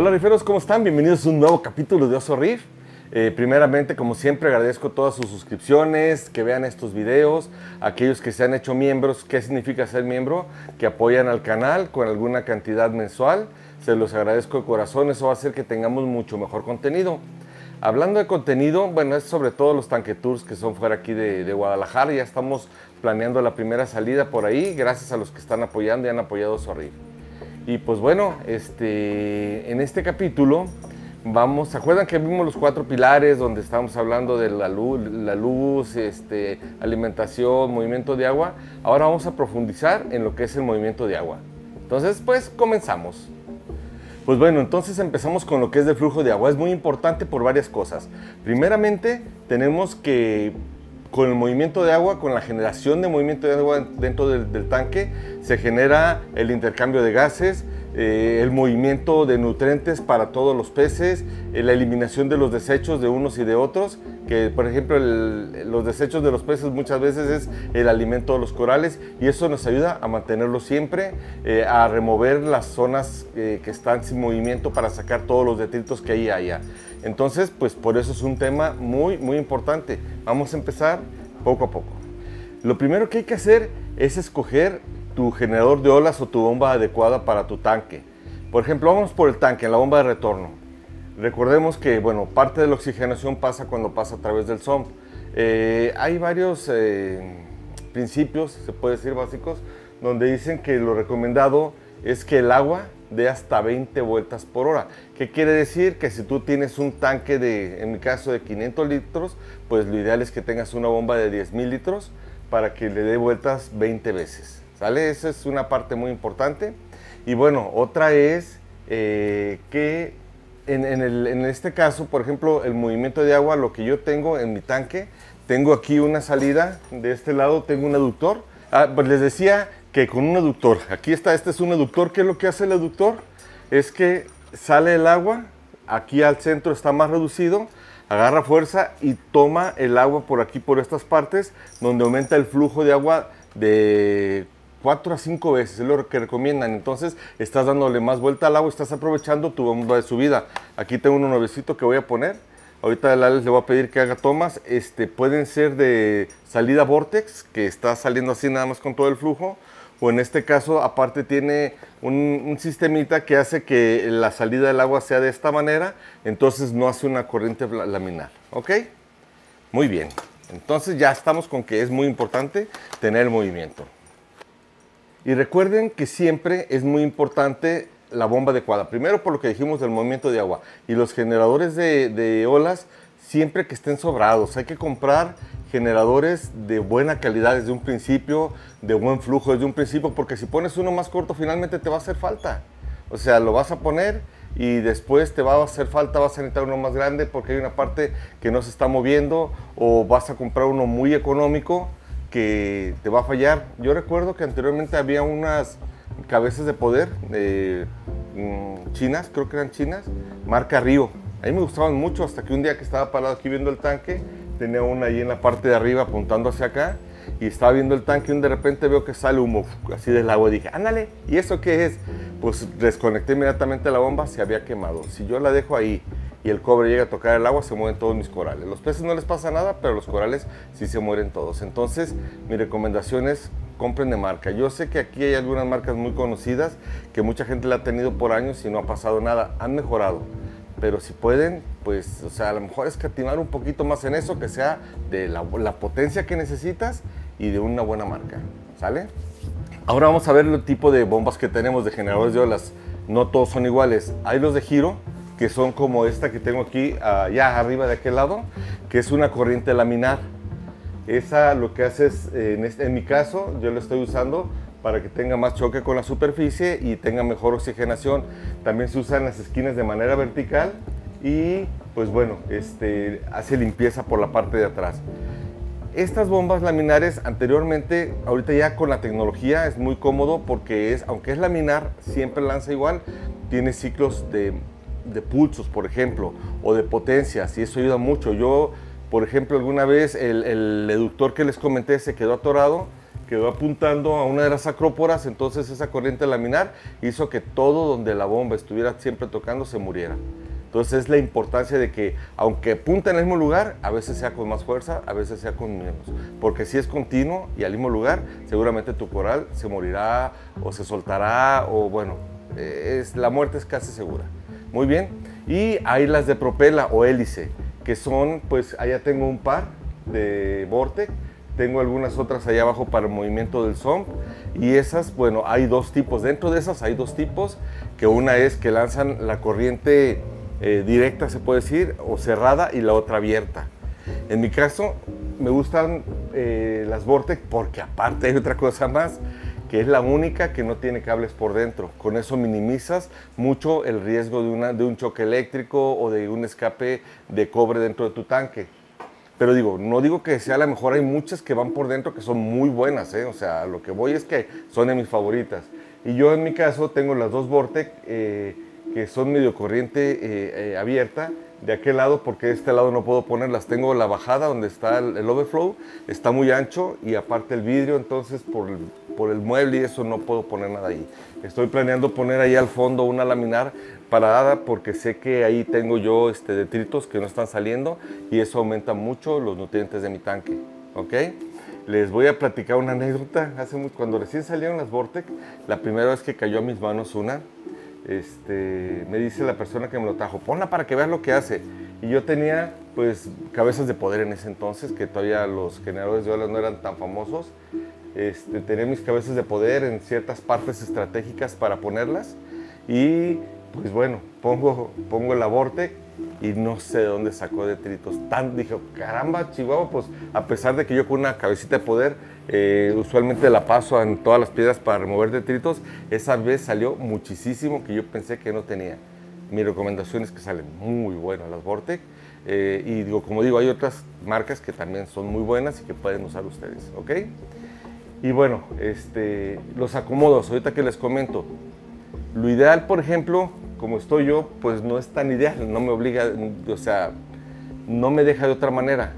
Hola riferos, ¿cómo están? Bienvenidos a un nuevo capítulo de Oso Reef. Primeramente, como siempre, agradezco todas sus suscripciones, que vean estos videos, aquellos que se han hecho miembros. ¿Qué significa ser miembro? Que apoyan al canal con alguna cantidad mensual. Se los agradezco de corazón, eso va a hacer que tengamos mucho mejor contenido. Hablando de contenido, bueno, es sobre todo los tanque tours que son fuera aquí de Guadalajara. Ya estamos planeando la primera salida por ahí, gracias a los que están apoyando y han apoyado Oso Reef. Y pues bueno, en este capítulo vamos, ¿se acuerdan que vimos los 4 pilares donde estábamos hablando de la luz, alimentación, movimiento de agua? Ahora vamos a profundizar en lo que es el movimiento de agua. Entonces, pues comenzamos. Pues bueno, entonces empezamos con lo que es el flujo de agua. Es muy importante por varias cosas. Primeramente, tenemos que con el movimiento de agua, con la generación de movimiento de agua dentro del tanque, se genera el intercambio de gases, el movimiento de nutrientes para todos los peces, la eliminación de los desechos de unos y de otros, que por ejemplo los desechos de los peces muchas veces es el alimento de los corales, y eso nos ayuda a mantenerlos siempre, a remover las zonas que están sin movimiento para sacar todos los detritos que ahí haya. Entonces, pues por eso es un tema muy, muy importante. Vamos a empezar poco a poco. Lo primero que hay que hacer es escoger tu generador de olas o tu bomba adecuada para tu tanque. Por ejemplo, vamos por el tanque, la bomba de retorno. Recordemos que, bueno, parte de la oxigenación pasa cuando pasa a través del SOM. Hay varios principios, se puede decir básicos, donde dicen que lo recomendado es que el agua dé hasta 20 vueltas por hora. ¿Qué quiere decir? Que si tú tienes un tanque de, en mi caso, de 500 litros, pues lo ideal es que tengas una bomba de 10.000 litros para que le dé vueltas 20 veces. ¿Sale? Esa es una parte muy importante. Y bueno, otra es que en este caso, por ejemplo, el movimiento de agua, lo que yo tengo en mi tanque, tengo aquí una salida, de este lado tengo un aductor. Ah, pues les decía que con un aductor, aquí está, este es un aductor. ¿Qué es lo que hace el aductor? Es que sale el agua, aquí al centro está más reducido, agarra fuerza y toma el agua por aquí, por estas partes, donde aumenta el flujo de agua de 4 a 5 veces, es lo que recomiendan. Entonces estás dándole más vuelta al agua, estás aprovechando tu bomba de subida. Aquí tengo un nuevecito que voy a poner ahorita, el Alex le voy a pedir que haga tomas. Pueden ser de salida Vortex, que está saliendo así nada más con todo el flujo, o en este caso aparte tiene un sistemita que hace que la salida del agua sea de esta manera, entonces no hace una corriente laminar. Ok, muy bien. Entonces ya estamos con que es muy importante tener el movimiento. Y recuerden que siempre es muy importante la bomba adecuada. Primero por lo que dijimos del movimiento de agua. Y los generadores de olas, siempre que estén sobrados. Hay que comprar generadores de buena calidad desde un principio, de buen flujo desde un principio, porque si pones uno más corto finalmente te va a hacer falta. O sea, lo vas a poner y después te va a hacer falta, vas a necesitar uno más grande porque hay una parte que no se está moviendo, o vas a comprar uno muy económico que te va a fallar. Yo recuerdo que anteriormente había unas cabezas de poder chinas, creo que eran chinas, marca Río. A mí me gustaban mucho, hasta que un día que estaba parado aquí viendo el tanque, tenía una ahí en la parte de arriba apuntando hacia acá, y estaba viendo el tanque y de repente veo que sale humo así del agua. Dije, ándale, ¿y eso qué es? Pues desconecté inmediatamente la bomba, se había quemado. Si yo la dejo ahí y el cobre llega a tocar el agua, se mueren todos mis corales. Los peces no les pasa nada, pero los corales sí se mueren todos. Entonces mi recomendación es compren de marca. Yo sé que aquí hay algunas marcas muy conocidas que mucha gente la ha tenido por años y no ha pasado nada, han mejorado, pero si pueden, pues, o sea, a lo mejor escatimar un poquito más en eso, que sea de la potencia que necesitas y de una buena marca, ¿sale? Ahora vamos a ver el tipo de bombas que tenemos, de generadores de olas. No todos son iguales. Hay los de giro, que son como esta que tengo aquí, allá arriba de aquel lado, que es una corriente laminar. Esa lo que hace es, en mi caso, yo lo estoy usando para que tenga más choque con la superficie y tenga mejor oxigenación. También se usa en las esquinas de manera vertical y pues bueno, hace limpieza por la parte de atrás. Estas bombas laminares anteriormente, ahorita ya con la tecnología es muy cómodo porque aunque es laminar, siempre lanza igual, tiene ciclos de pulsos, por ejemplo, o de potencias, y eso ayuda mucho. Yo, por ejemplo, alguna vez el eductor que les comenté se quedó atorado, quedó apuntando a una de las acróporas, entonces esa corriente laminar hizo que todo donde la bomba estuviera siempre tocando se muriera. Entonces es la importancia de que, aunque apunte en el mismo lugar, a veces sea con más fuerza, a veces sea con menos. Porque si es continuo y al mismo lugar, seguramente tu coral se morirá o se soltará, o bueno, la muerte es casi segura. Muy bien. Y hay las de propela o hélice, que son, pues allá tengo un par de Vortex, tengo algunas otras allá abajo para el movimiento del zomp, y esas, bueno, hay dos tipos. Dentro de esas hay dos tipos, que una es que lanzan la corriente directa, se puede decir, o cerrada, y la otra abierta. En mi caso, me gustan las Vortex porque aparte hay otra cosa más, que es la única que no tiene cables por dentro. Con eso minimizas mucho el riesgo de un choque eléctrico o de un escape de cobre dentro de tu tanque. Pero digo, no digo que sea la mejor, hay muchas que van por dentro que son muy buenas, ¿eh? O sea, lo que voy es que son de mis favoritas. Y yo en mi caso tengo las dos Vortex que son medio corriente abierta, de aquel lado, porque de este lado no puedo ponerlas. Tengo la bajada donde está el overflow, está muy ancho, y aparte el vidrio, entonces por el mueble y eso no puedo poner nada ahí. Estoy planeando poner ahí al fondo una laminar parada, porque sé que ahí tengo yo detritos que no están saliendo, y eso aumenta mucho los nutrientes de mi tanque, ¿ok? Les voy a platicar una anécdota. Cuando recién salieron las Vortex, la primera vez que cayó a mis manos una, me dice la persona que me lo trajo, ponla para que veas lo que hace. Y yo tenía, pues, cabezas de poder en ese entonces, que todavía los generadores de olas no eran tan famosos. Tenía mis cabezas de poder en ciertas partes estratégicas para ponerlas. Y, pues bueno, pongo la Vortex y no sé de dónde sacó detritos. Dije, caramba, Chihuahua, pues a pesar de que yo con una cabecita de poder usualmente la paso en todas las piedras para remover detritos, esa vez salió muchísimo que yo pensé que no tenía. Mi recomendación es que salen muy buenas las Vortex, y digo, como digo, hay otras marcas que también son muy buenas y que pueden usar ustedes, ¿ok? Y bueno, los acomodos, ahorita que les comento. Lo ideal, por ejemplo, como estoy yo, pues no es tan ideal, no me obliga, o sea, no me deja de otra manera.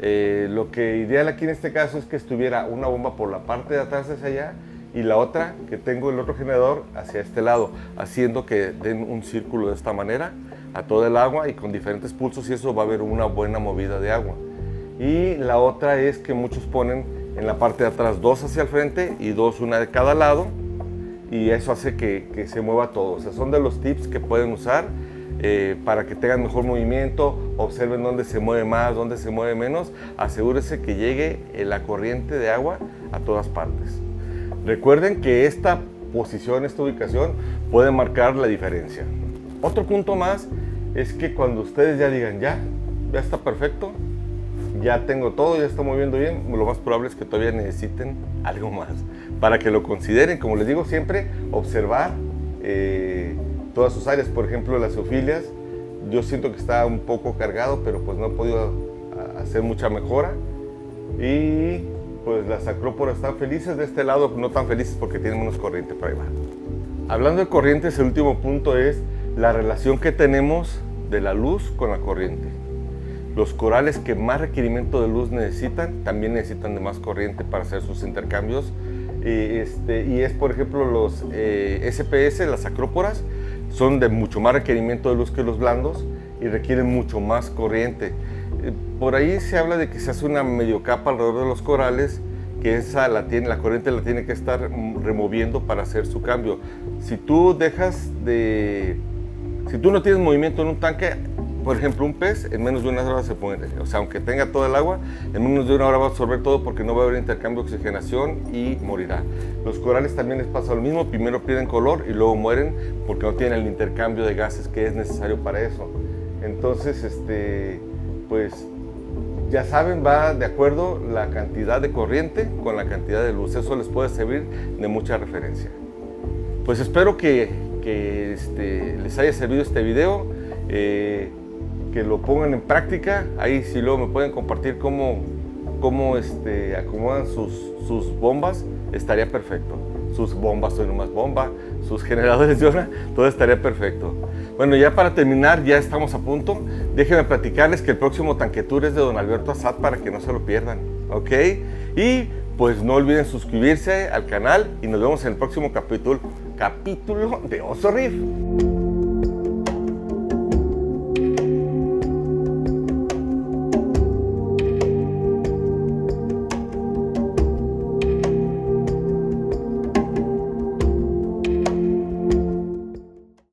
Lo que ideal aquí en este caso es que estuviera una bomba por la parte de atrás hacia allá y la otra, que tengo el otro generador, hacia este lado, haciendo que den un círculo de esta manera a todo el agua y con diferentes pulsos, y eso va a haber una buena movida de agua. Y la otra es que muchos ponen en la parte de atrás dos hacia el frente y dos, una de cada lado, y eso hace que se mueva todo. O sea, son de los tips que pueden usar para que tengan mejor movimiento. Observen dónde se mueve más, dónde se mueve menos. Asegúrese que llegue la corriente de agua a todas partes. Recuerden que esta posición, esta ubicación puede marcar la diferencia. Otro punto más es que cuando ustedes ya digan ya está perfecto, ya tengo todo, ya está moviendo bien, lo más probable es que todavía necesiten algo más. Para que lo consideren, como les digo siempre, observar todas sus áreas. Por ejemplo, las eufilias, yo siento que está un poco cargado, pero pues no he podido hacer mucha mejora. Y pues las acróporas están felices, de este lado no tan felices porque tienen menos corriente para ahí. Hablando de corrientes, el último punto es la relación que tenemos de la luz con la corriente. Los corales que más requerimiento de luz necesitan, también necesitan de más corriente para hacer sus intercambios. Y es, por ejemplo, los SPS, las acróporas, son de mucho más requerimiento de luz que los blandos y requieren mucho más corriente. Por ahí se habla de que se hace una medio capa alrededor de los corales, que esa la corriente la tiene que estar removiendo para hacer su cambio. Si tú no tienes movimiento en un tanque, por ejemplo, un pez en menos de una hora se muere. O sea, aunque tenga todo el agua, en menos de una hora va a absorber todo porque no va a haber intercambio de oxigenación y morirá. Los corales también les pasa lo mismo, primero pierden color y luego mueren porque no tienen el intercambio de gases que es necesario para eso. Entonces, pues ya saben, va de acuerdo la cantidad de corriente con la cantidad de luz. Eso les puede servir de mucha referencia. Pues espero que les haya servido este video. Que lo pongan en práctica. Ahí si luego me pueden compartir cómo acomodan sus bombas, estaría perfecto. Sus bombas, soy nomás bomba, sus generadores de ola, todo estaría perfecto. Bueno, ya para terminar, ya estamos a punto. Déjenme platicarles que el próximo Tanque Tour es de don Alberto Azat, para que no se lo pierdan, ¿ok? Y pues no olviden suscribirse al canal y nos vemos en el próximo capítulo de Oso Reef.